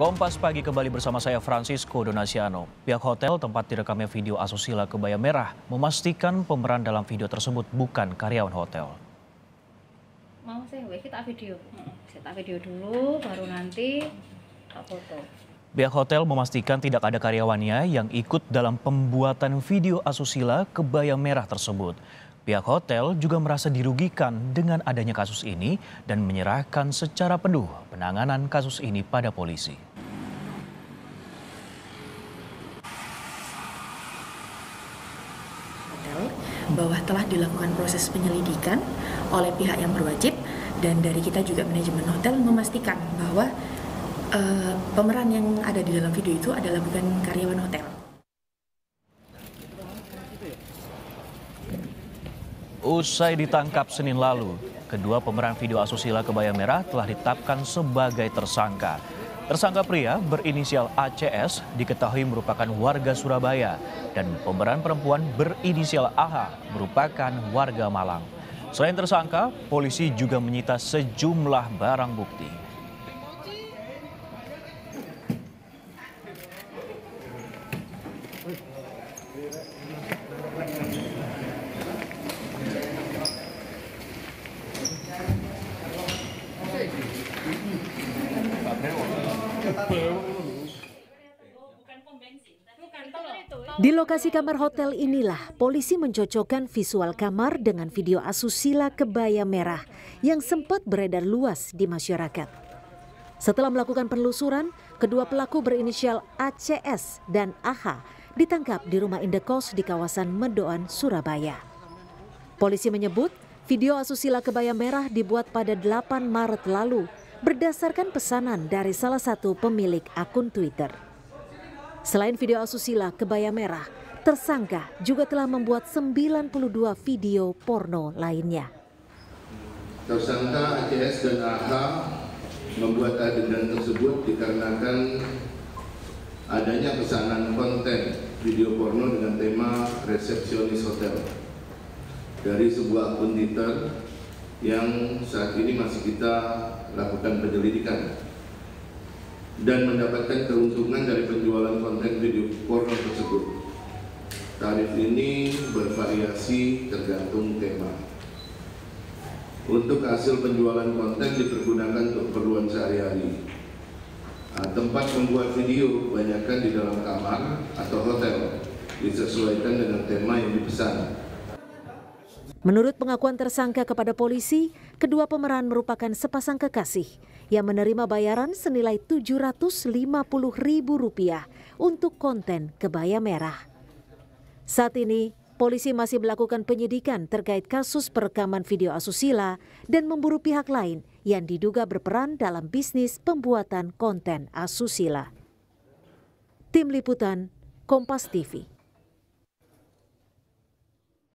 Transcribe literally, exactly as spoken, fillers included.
Kompas Pagi kembali bersama saya Francisco Donasiano. Pihak hotel tempat direkamnya video asusila kebaya merah memastikan pemeran dalam video tersebut bukan karyawan hotel. Mau sih, kita video, kita video dulu, baru nanti foto. Pihak hotel memastikan tidak ada karyawannya yang ikut dalam pembuatan video asusila kebaya merah tersebut. Pihak hotel juga merasa dirugikan dengan adanya kasus ini dan menyerahkan secara penuh penanganan kasus ini pada polisi. Hotel bahwa telah dilakukan proses penyelidikan oleh pihak yang berwajib dan dari kita juga manajemen hotel memastikan bahwa Uh, pemeran yang ada di dalam video itu adalah bukan karyawan hotel. Usai ditangkap Senin lalu, kedua pemeran video asusila kebaya merah telah ditetapkan sebagai tersangka. Tersangka pria berinisial A C S diketahui merupakan warga Surabaya dan pemeran perempuan berinisial A H merupakan warga Malang. Selain tersangka, polisi juga menyita sejumlah barang bukti. Di lokasi kamar hotel inilah polisi mencocokkan visual kamar dengan video asusila kebaya merah yang sempat beredar luas di masyarakat. Setelah melakukan penelusuran, kedua pelaku berinisial A C S dan A H ditangkap di rumah indekos di kawasan Mendoan, Surabaya. Polisi menyebut video asusila kebaya merah dibuat pada delapan Maret lalu berdasarkan pesanan dari salah satu pemilik akun Twitter. Selain video asusila kebaya merah, tersangka juga telah membuat sembilan puluh dua video porno lainnya. Tersangka A C S dan A H membuat adegan tersebut dikarenakan adanya pesanan konten video porno dengan tema resepsionis hotel dari sebuah akun Twitter yang saat ini masih kita lakukan penyelidikan dan mendapatkan keuntungan dari penjualan konten video porno tersebut. Tarif ini bervariasi tergantung tema. Untuk hasil penjualan konten dipergunakan untuk keperluan sehari-hari. Tempat membuat video banyakkan di dalam kamar atau hotel, disesuaikan dengan tema yang dipesan. Menurut pengakuan tersangka kepada polisi, kedua pemeran merupakan sepasang kekasih yang menerima bayaran senilai tujuh ratus lima puluh ribu rupiah untuk konten kebaya merah. Saat ini, polisi masih melakukan penyidikan terkait kasus perekaman video asusila dan memburu pihak lain yang diduga berperan dalam bisnis pembuatan konten asusila. Tim Liputan, Kompas T V.